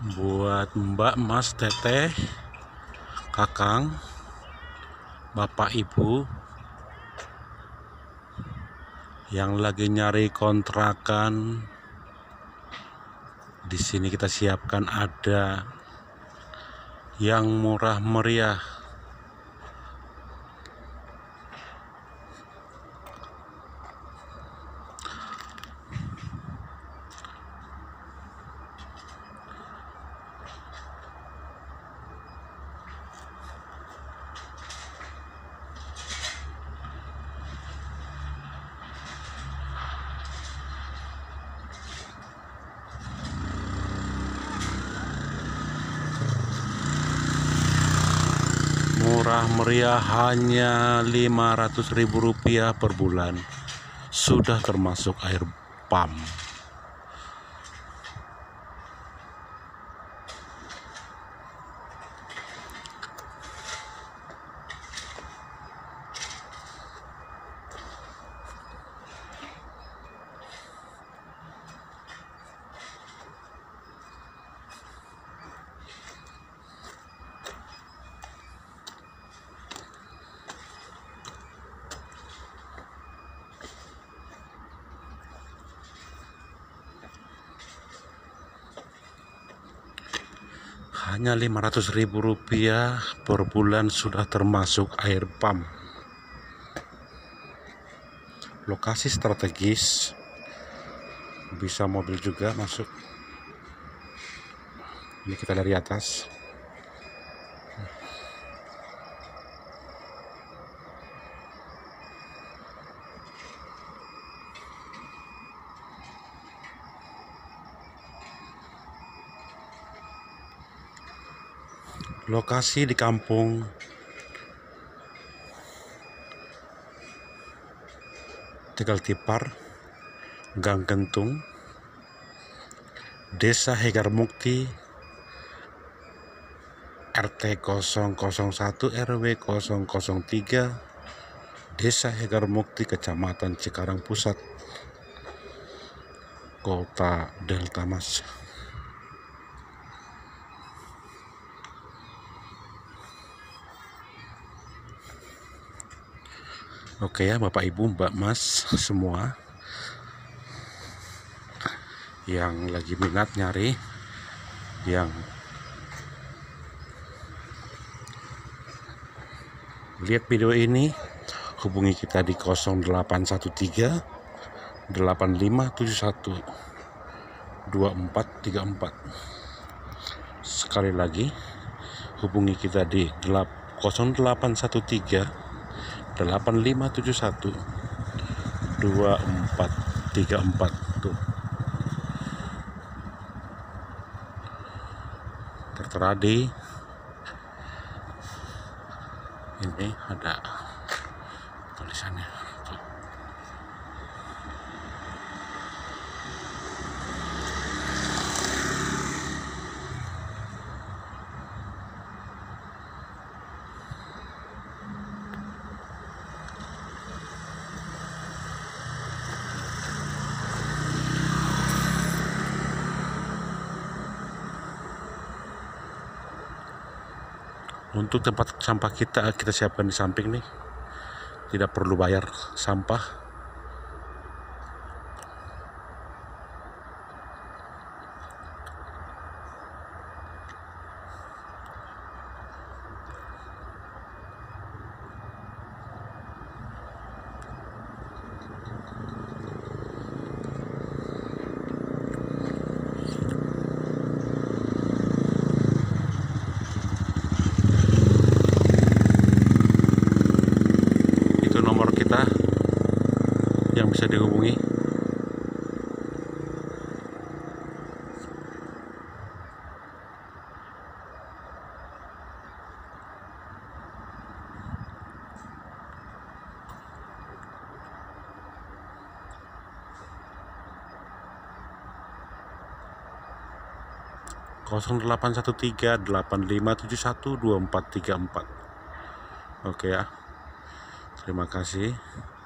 buat Mbak, Mas, Teteh, Kakang, Bapak, Ibu yang lagi nyari kontrakan. Di sini kita siapkan ada yang murah meriah. Murah meriah hanya Rp500.000 per bulan, sudah termasuk air pam. Hanya Rp500.000 per bulan sudah termasuk air pam. Lokasi strategis, bisa mobil juga masuk. Ini kita dari atas. Lokasi di kampung, Tegal Tipar, Gang Gentung, Desa Hegar Mukti, RT 001 RW 003, Desa Hegar Mukti, Kecamatan Cikarang Pusat, Kota Deltamas. Oke ya Bapak, Ibu, Mbak, Mas semua yang lagi minat nyari yang lihat video ini, hubungi kita di 0813 8571 2434. Sekali lagi, hubungi kita di 0813 8571 2434. Tuh, tertera di ini ada tulisannya. Tuh. Untuk tempat sampah kita siapkan di samping nih, tidak perlu bayar sampah. Bisa dihubungi. Rp0813 8571 2434. Oke ya, terima kasih.